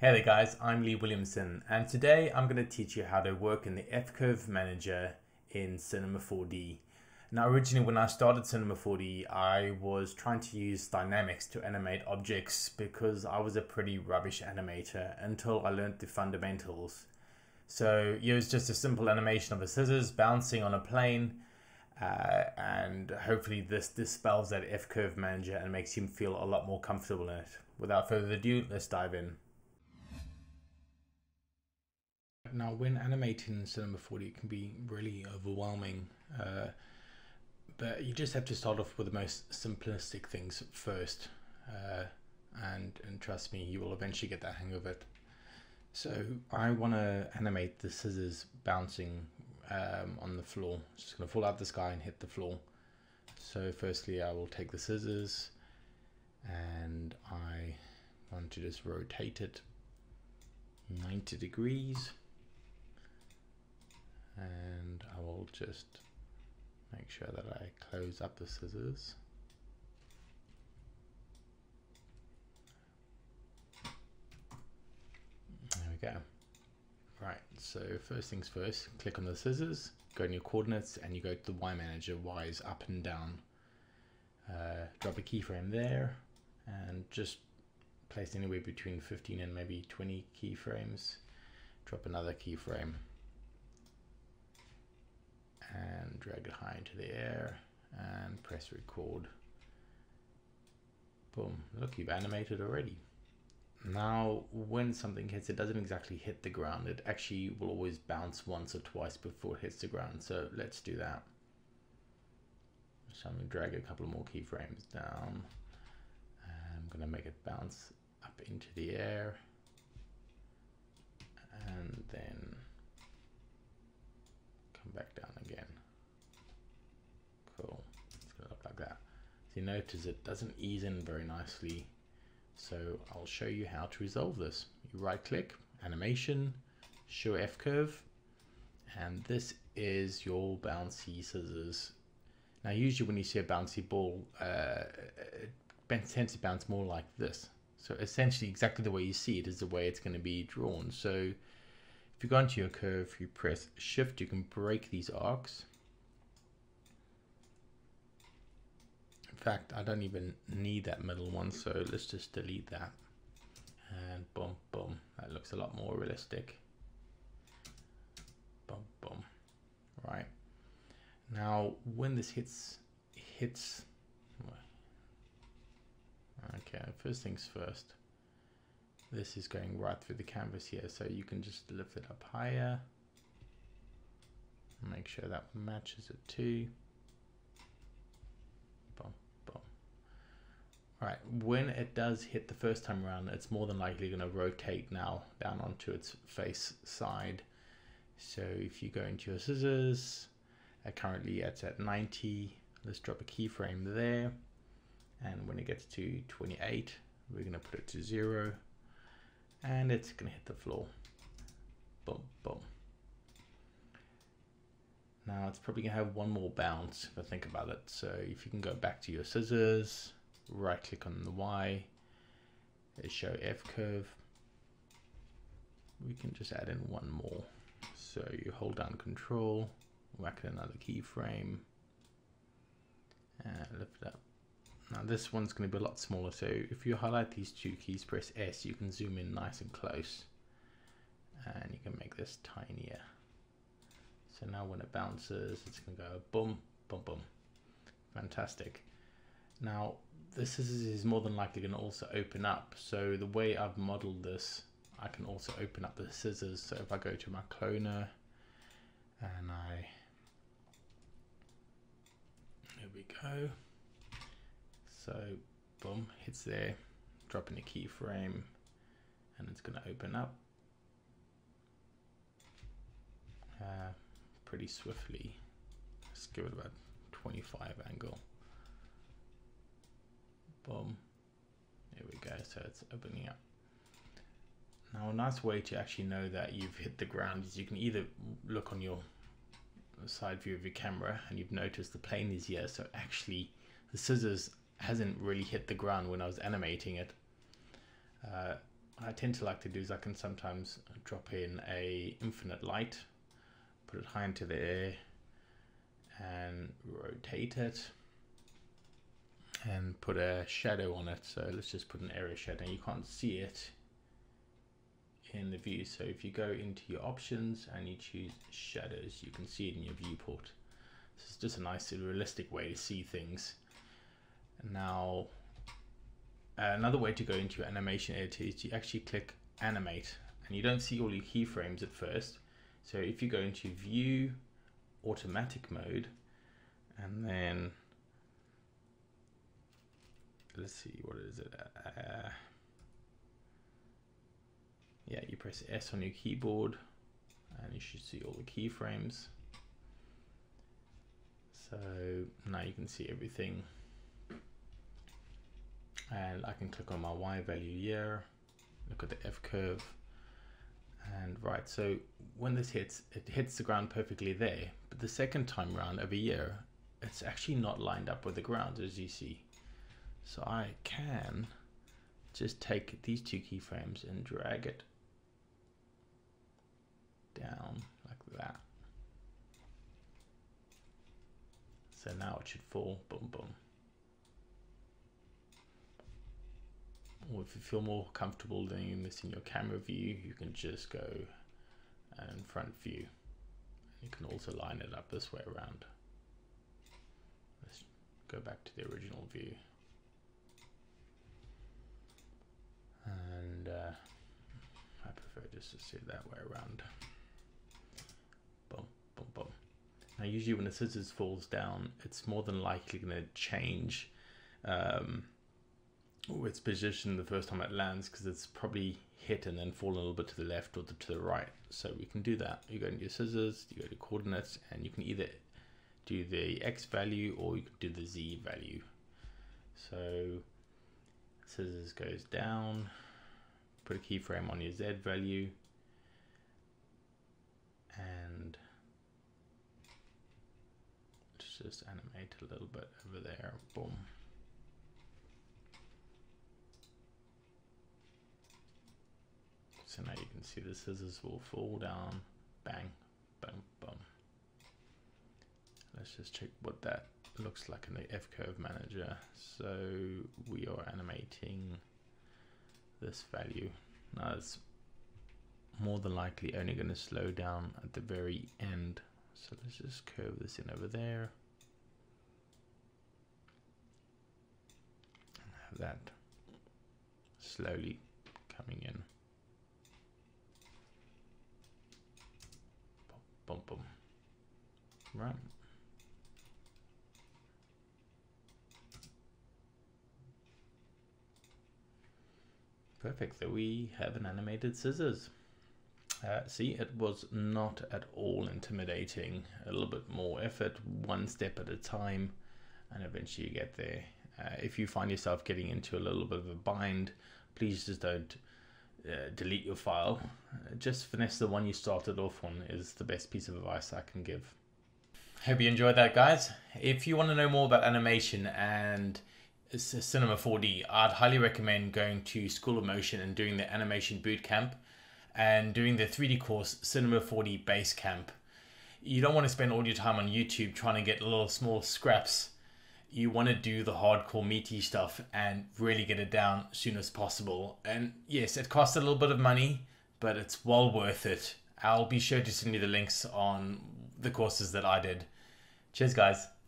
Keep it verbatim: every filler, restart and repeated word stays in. Hey there guys, I'm Lee Williamson and today I'm going to teach you how to work in the F-curve manager in Cinema four D. Now originally when I started Cinema four D I was trying to use dynamics to animate objects because I was a pretty rubbish animator until I learned the fundamentals. So it was just a simple animation of a scissors bouncing on a plane uh, and hopefully this dispels that F-curve manager and makes you feel a lot more comfortable in it. Without further ado, let's dive in. Now when animating Cinema four D it can be really overwhelming, uh, but you just have to start off with the most simplistic things first, uh, and, and trust me, you will eventually get the hang of it. So I want to animate the scissors bouncing um, on the floor. It's just going to fall out the sky and hit the floor. So firstly I will take the scissors and I want to just rotate it ninety degrees. And I will just make sure that I close up the scissors. There we go. Right, so first things first, click on the scissors, go in your coordinates and you go to the Y manager. Y is up and down. Uh, drop a keyframe there and just place anywhere between fifteen and maybe twenty keyframes. Drop another keyframe. And drag it high into the air and press record. Boom, look, you've animated already. Now when something hits, it doesn't exactly hit the ground, it actually will always bounce once or twice before it hits the ground, so let's do that. So I'm going to drag a couple more keyframes down and I'm going to make it bounce up into the air and then back down again. Cool, it's gonna look like that. So you notice it doesn't ease in very nicely, so I'll show you how to resolve this. You right click, animation, show F curve, and this is your bouncy scissors. Now usually when you see a bouncy ball, uh, it tends to bounce more like this. So essentially exactly the way you see it is the way it's going to be drawn. So if you go into your curve, you press shift, you can break these arcs. In fact, I don't even need that middle one, so let's just delete that. And boom, boom, that looks a lot more realistic. Boom, boom, right. Now, when this hits, hits, okay, first things first. This is going right through the canvas here, so you can just lift it up higher. Make sure that matches it too. Boom, boom. Right, when it does hit the first time around, it's more than likely going to rotate now down onto its face side. So if you go into your scissors, uh, currently it's at ninety. Let's drop a keyframe there. And when it gets to twenty-eight, we're going to put it to zero. And it's gonna hit the floor. Boom, boom. Now it's probably gonna have one more bounce if I think about it. So if you can go back to your scissors, right click on the Y, show F curve. We can just add in one more. So you hold down control, whack in another keyframe, and lift it up. Now this one's going to be a lot smaller, so if you highlight these two keys, press S, you can zoom in nice and close. And you can make this tinier. So now when it bounces, it's going to go boom, boom, boom. Fantastic. Now this is, is more than likely going to also open up. So the way I've modeled this, I can also open up the scissors. So if I go to my cloner and I, here we go. So boom, hits there, drop in a keyframe and it's gonna open up uh, pretty swiftly. Let's give it about twenty-five angle. Boom, there we go, so it's opening up. Now a nice way to actually know that you've hit the ground is you can either look on your side view of your camera and you've noticed the plane is here, so actually the scissors hasn't really hit the ground when I was animating it. Uh, I tend to like to do is I can sometimes drop in a infinite light, put it high into the air and rotate it and put a shadow on it. So let's just put an area shadow. You can't see it in the view. So if you go into your options and you choose shadows, you can see it in your viewport. So it's just a nice realistic way to see things. Now, another way to go into your animation editor is you actually click animate, and you don't see all your keyframes at first. So if you go into view, automatic mode, and then let's see, what is it? Uh, yeah, you press S on your keyboard and you should see all the keyframes. So now you can see everything. And I can click on my Y value here, look at the F curve, and right, so when this hits, it hits the ground perfectly there, but the second time round over here, it's actually not lined up with the ground, as you see. So I can just take these two keyframes and drag it down like that. So now it should fall, boom, boom. Or if you feel more comfortable doing this in your camera view, you can just go and front view. You can also line it up this way around. Let's go back to the original view. And uh, I prefer just to see it that way around. Boom, boom, boom. Now usually when the scissors falls down, it's more than likely gonna change um, Oh, its position the first time it lands, because it's probably hit and then fall a little bit to the left or to the right. So we can do that. You go into your scissors, you go to coordinates, and you can either do the X value or you can do the Z value. So scissors goes down, put a keyframe on your Z value, and just animate a little bit over there. Boom. So now you can see the scissors will fall down, bang, bang, bum. Let's just check what that looks like in the F-curve manager. So we are animating this value. Now it's more than likely only going to slow down at the very end. So let's just curve this in over there. And have that slowly coming in. Boom, boom. Right. Perfect, there we have an animated scissors. Uh, see, it was not at all intimidating. A little bit more effort, one step at a time, and eventually you get there. Uh, if you find yourself getting into a little bit of a bind, please just don't Uh, delete your file. Uh, just finesse the one you started off on is the best piece of advice I can give. Hope you enjoyed that, guys. If you want to know more about animation and Cinema four D, I'd highly recommend going to School of Motion and doing the animation boot camp and doing the three D course Cinema four D Base Camp. You don't want to spend all your time on YouTube trying to get little small scraps. You want to do the hardcore meaty stuff and really get it down as soon as possible. And yes, it costs a little bit of money, but it's well worth it. I'll be sure to send you the links on the courses that I did. Cheers, guys.